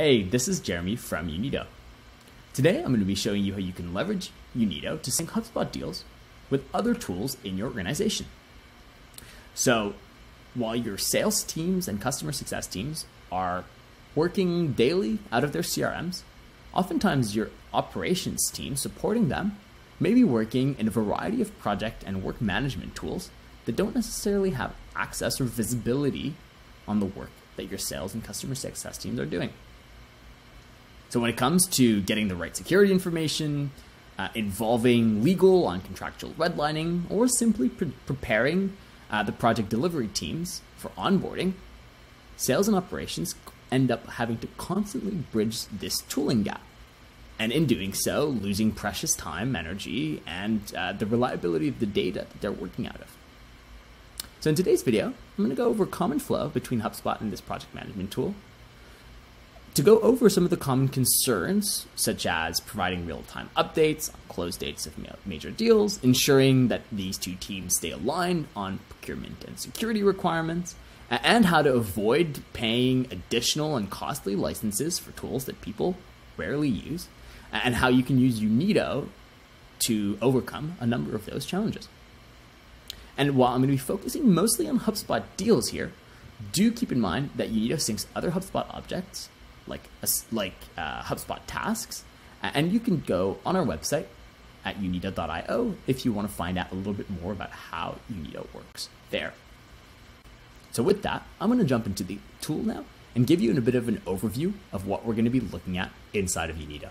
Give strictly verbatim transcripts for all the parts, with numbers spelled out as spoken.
Hey, this is Jeremy from Unito. Today, I'm going to be showing you how you can leverage Unito to sync HubSpot deals with other tools in your organization. So while your sales teams and customer success teams are working daily out of their C R Ms, oftentimes your operations team supporting them may be working in a variety of project and work management tools that don't necessarily have access or visibility on the work that your sales and customer success teams are doing. So when it comes to getting the right security information, uh, involving legal on contractual redlining, or simply pre preparing uh, the project delivery teams for onboarding, sales and operations end up having to constantly bridge this tooling gap. And in doing so, losing precious time, energy, and uh, the reliability of the data that they're working out of. So in today's video, I'm going to go over common flow between HubSpot and this project management tool, to go over some of the common concerns, such as providing real-time updates on close dates of major deals, ensuring that these two teams stay aligned on procurement and security requirements, and how to avoid paying additional and costly licenses for tools that people rarely use, and how you can use Unito to overcome a number of those challenges. And while I'm going to be focusing mostly on HubSpot deals here, do keep in mind that Unito syncs other HubSpot objects, like like uh, HubSpot tasks, and you can go on our website at unito dot i o if you want to find out a little bit more about how Unito works there. So with that, I'm going to jump into the tool now and give you a bit of an overview of what we're going to be looking at inside of Unito.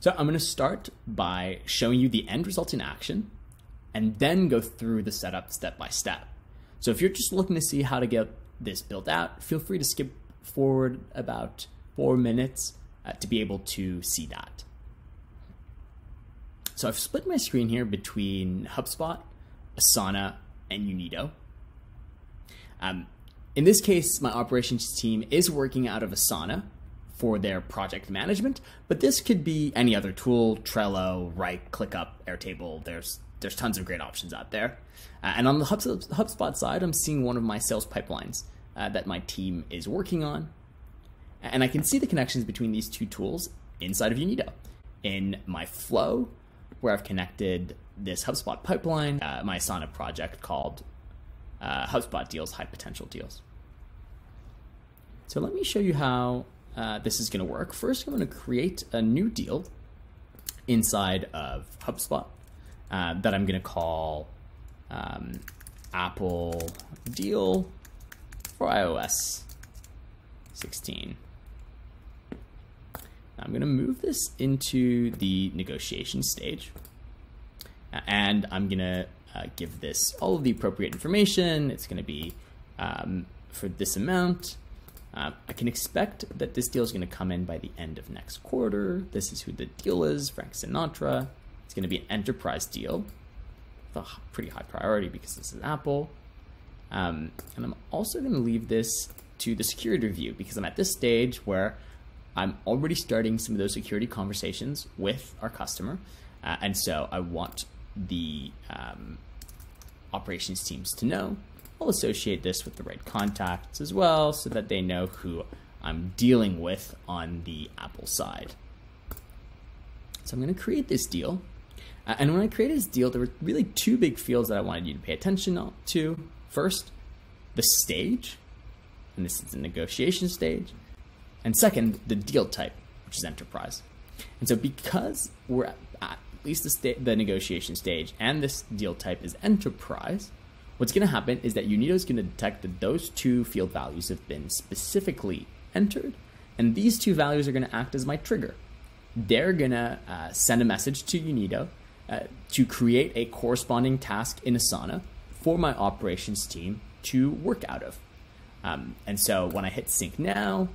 So I'm going to start by showing you the end result in action and then go through the setup step by step. So if you're just looking to see how to get this built out, feel free to skip forward about four minutes uh, to be able to see that. So I've split my screen here between HubSpot, Asana, and Unito. Um, in this case, my operations team is working out of Asana for their project management, but this could be any other tool, Trello, Right, ClickUp, Airtable. There's there's tons of great options out there. Uh, and on the HubSpot side, I'm seeing one of my sales pipelines Uh, that my team is working on. And I can see the connections between these two tools inside of Unito. In my flow, where I've connected this HubSpot pipeline, uh, my Asana project called uh, HubSpot Deals, High Potential Deals. So let me show you how uh, this is gonna work. First, I'm gonna create a new deal inside of HubSpot uh, that I'm gonna call um, Apple Deal for i O S sixteen. I'm gonna move this into the negotiation stage, and I'm gonna uh, give this all of the appropriate information. It's gonna be um, for this amount. Uh, I can expect that this deal is gonna come in by the end of next quarter. This is who the deal is, Frank Sinatra. It's gonna be an enterprise deal with a pretty high priority because this is Apple. Um, and I'm also going to leave this to the security review because I'm at this stage where I'm already starting some of those security conversations with our customer. Uh, and so I want the um, operations teams to know. I'll associate this with the right contacts as well so that they know who I'm dealing with on the Apple side. So I'm going to create this deal. Uh, and when I created this deal, there were really two big fields that I wanted you to pay attention to. First, the stage, and this is the negotiation stage. And second, the deal type, which is enterprise. And so because we're at, at least the, sta the negotiation stage and this deal type is enterprise, what's gonna happen is that Unito is gonna detect that those two field values have been specifically entered, and these two values are gonna act as my trigger. They're gonna uh, send a message to Unito uh, to create a corresponding task in Asana for my operations team to work out of. Um, and so when I hit sync now,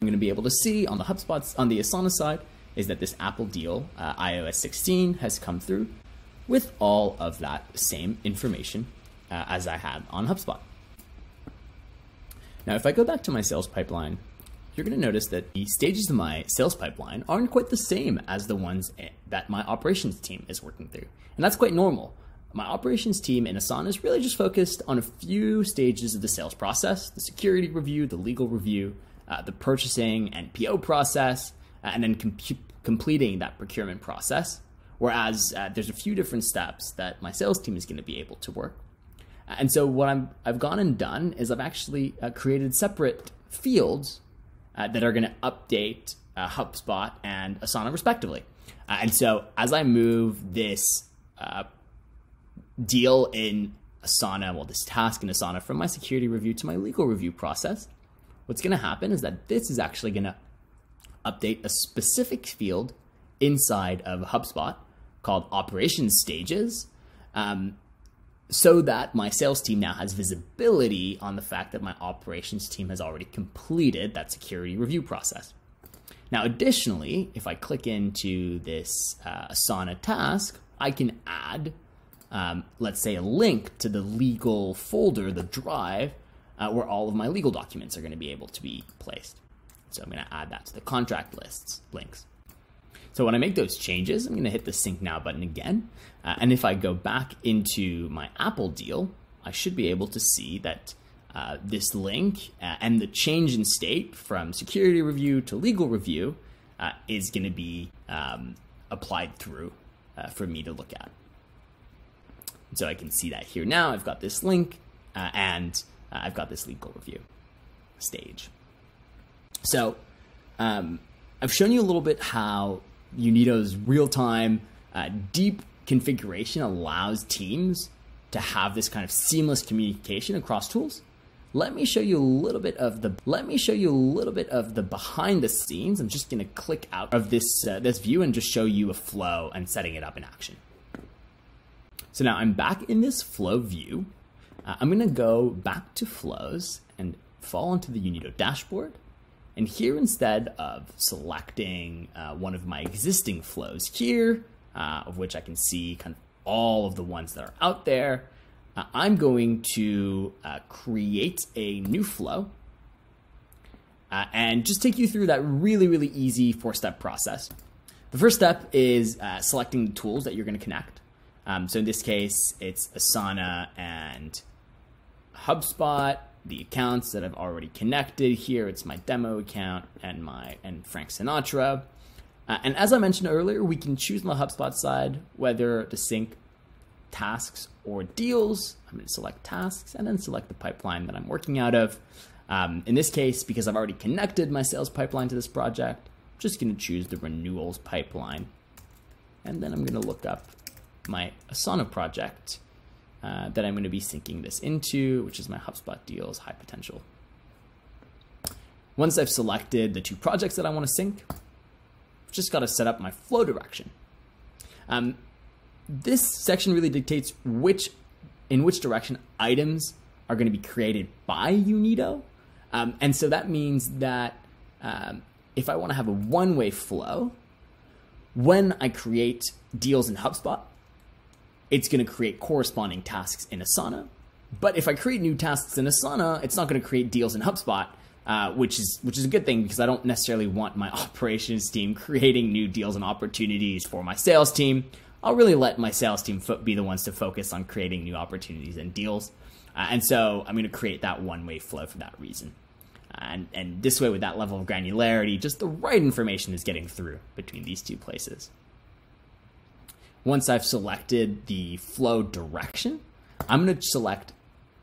I'm gonna be able to see on the HubSpot, on the Asana side, is that this Apple deal, uh, i O S sixteen, has come through with all of that same information uh, as I had on HubSpot. Now, if I go back to my sales pipeline, you're gonna notice that the stages of my sales pipeline aren't quite the same as the ones that my operations team is working through. And that's quite normal. My operations team in Asana is really just focused on a few stages of the sales process, the security review, the legal review, uh, the purchasing and P O process, uh, and then compute, completing that procurement process. Whereas uh, there's a few different steps that my sales team is going to be able to work. And so what I'm, I've gone and done is I've actually uh, created separate fields uh, that are going to update uh, HubSpot and Asana respectively. Uh, and so as I move this uh, deal in Asana, well, this task in Asana from my security review to my legal review process, what's going to happen is that this is actually going to update a specific field inside of HubSpot called operations stages, um, so that my sales team now has visibility on the fact that my operations team has already completed that security review process. Now, additionally, if I click into this uh, Asana task, I can add, um, let's say, a link to the legal folder, the drive, uh, where all of my legal documents are going to be able to be placed. So I'm going to add that to the contract lists links. So when I make those changes, I'm going to hit the Sync Now button again. Uh, and if I go back into my Apple deal, I should be able to see that uh, this link uh, and the change in state from security review to legal review uh, is going to be um, applied through uh, for me to look at. And so I can see that here now. I've got this link uh, and uh, I've got this legal review stage. So um, I've shown you a little bit how Unito's real-time uh, deep configuration allows teams to have this kind of seamless communication across tools. Let me show you a little bit of the let me show you a little bit of the behind the scenes. I'm just going to click out of this uh, this view and just show you a flow and setting it up in action. So now I'm back in this flow view. Uh, I'm going to go back to flows and fall into the Unito dashboard. And here, instead of selecting uh, one of my existing flows here, uh, of which I can see kind of all of the ones that are out there, uh, I'm going to uh, create a new flow uh, and just take you through that really, really easy four-step process. The first step is uh, selecting the tools that you're going to connect. Um, so in this case, it's Asana and HubSpot. The accounts that I've already connected here, it's my demo account and my and Frank Sinatra. Uh, and as I mentioned earlier, we can choose on the HubSpot side whether to sync tasks or deals. I'm going to select tasks and then select the pipeline that I'm working out of. Um, in this case, because I've already connected my sales pipeline to this project, I'm just going to choose the renewals pipeline. And then I'm going to look up my Asana project Uh, that I'm going to be syncing this into, which is my HubSpot deals high potential. Once I've selected the two projects that I want to sync, I've just got to set up my flow direction. Um, this section really dictates which, in which direction items are going to be created by Unito. Um, and so that means that um, if I want to have a one-way flow, when I create deals in HubSpot, it's going to create corresponding tasks in Asana. But if I create new tasks in Asana, it's not going to create deals in HubSpot, uh, which is which is a good thing because I don't necessarily want my operations team creating new deals and opportunities for my sales team. I'll really let my sales team be the ones to focus on creating new opportunities and deals. Uh, and so I'm going to create that one-way flow for that reason. And, and this way, with that level of granularity, just the right information is getting through between these two places. Once I've selected the flow direction, I'm going to select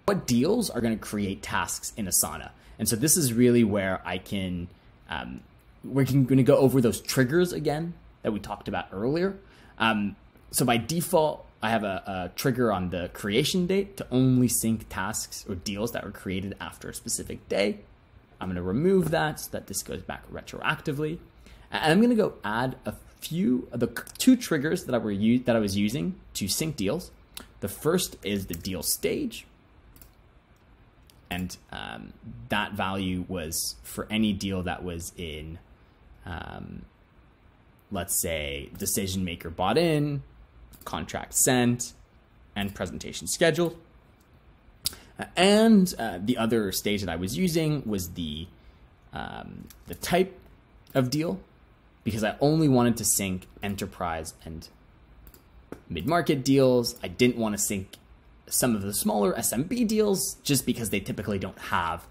what deals are going to create tasks in Asana. And so this is really where I can, um, we're going to go over those triggers again that we talked about earlier. Um, so by default, I have a, a trigger on the creation date to only sync tasks or deals that were created after a specific day. I'm going to remove that so that this goes back retroactively. And I'm going to go add a few of the two triggers that I were that I was using to sync deals. The first is the deal stage, and um, that value was for any deal that was in, um, let's say, decision maker bought in, contract sent, and presentation scheduled. And uh, the other stage that I was using was the um, the type of deal, because I only wanted to sync enterprise and mid-market deals. I didn't want to sync some of the smaller S M B deals just because they typically don't have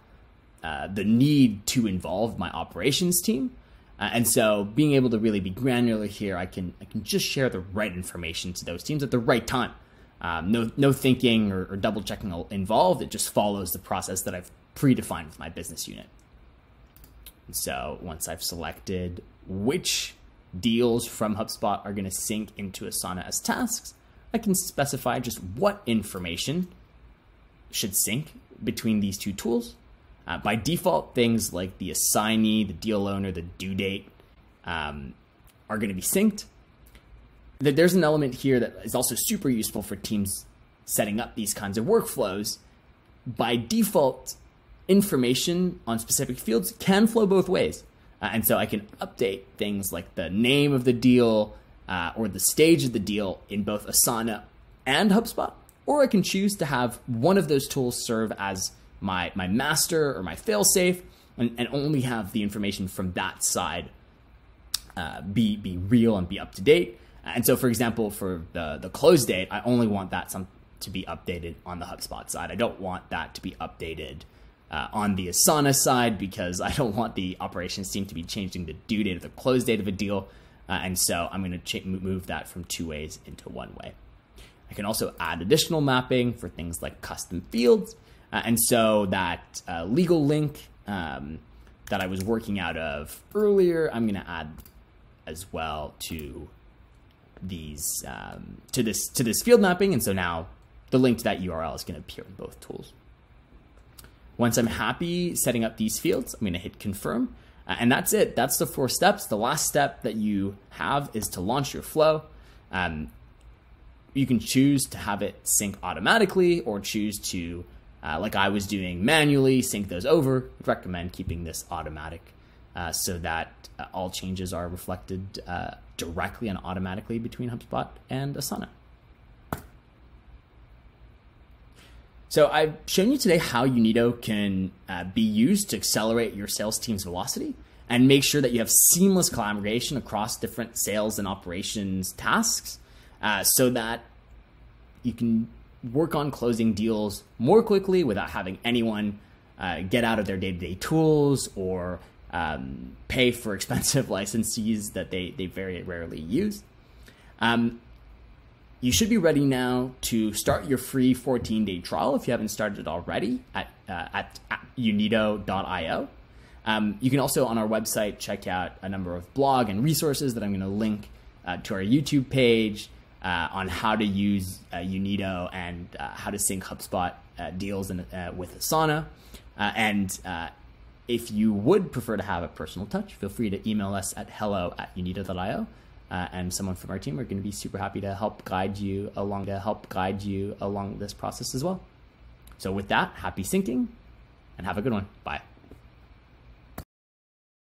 uh, the need to involve my operations team. Uh, and so being able to really be granular here, I can I can just share the right information to those teams at the right time. Um, no, no thinking or, or double checking involved. It just follows the process that I've predefined with my business unit. And so once I've selected which deals from HubSpot are going to sync into Asana as tasks, I can specify just what information should sync between these two tools. Uh, by default, things like the assignee, the deal owner, the due date um, are going to be synced. There's an element here that is also super useful for teams setting up these kinds of workflows. By default, information on specific fields can flow both ways. Uh, and so I can update things like the name of the deal uh, or the stage of the deal in both Asana and HubSpot, or I can choose to have one of those tools serve as my, my master or my failsafe, and, and only have the information from that side uh, be, be real and be up to date. And so, for example, for the, the close date, I only want that some, to be updated on the HubSpot side. I don't want that to be updated uh, on the Asana side, because I don't want the operations team to be changing the due date or the close date of a deal. Uh, and so I'm going to move that from two ways into one way. I can also add additional mapping for things like custom fields. Uh, and so that uh, legal link um, that I was working out of earlier, I'm going to add as well to these um, to this to this field mapping, and so now the link to that U R L is going to appear in both tools. Once I'm happy setting up these fields, I'm going to hit confirm, uh, and that's it. That's the four steps. The last step that you have is to launch your flow. Um, you can choose to have it sync automatically, or choose to, uh, like I was doing, manually sync those over. I'd recommend keeping this automatic uh, so that uh, all changes are reflected uh, directly and automatically between HubSpot and Asana. So I've shown you today how Unito can uh, be used to accelerate your sales team's velocity and make sure that you have seamless collaboration across different sales and operations tasks uh, so that you can work on closing deals more quickly without having anyone uh, get out of their day-to-day tools or Um, pay for expensive licenses that they, they very rarely use. Um, you should be ready now to start your free fourteen day trial if you haven't started it already at, uh, at, at unito dot i o. Um, you can also on our website check out a number of blog and resources that I'm going to link uh, to our YouTube page uh, on how to use uh, Unito and uh, how to sync HubSpot uh, deals in, uh, with Asana. Uh, and uh, If you would prefer to have a personal touch, feel free to email us at hello at unito dot i o, uh, and someone from our team are going to be super happy to help guide you along to help guide you along this process as well. So with that, happy syncing, and have a good one. Bye.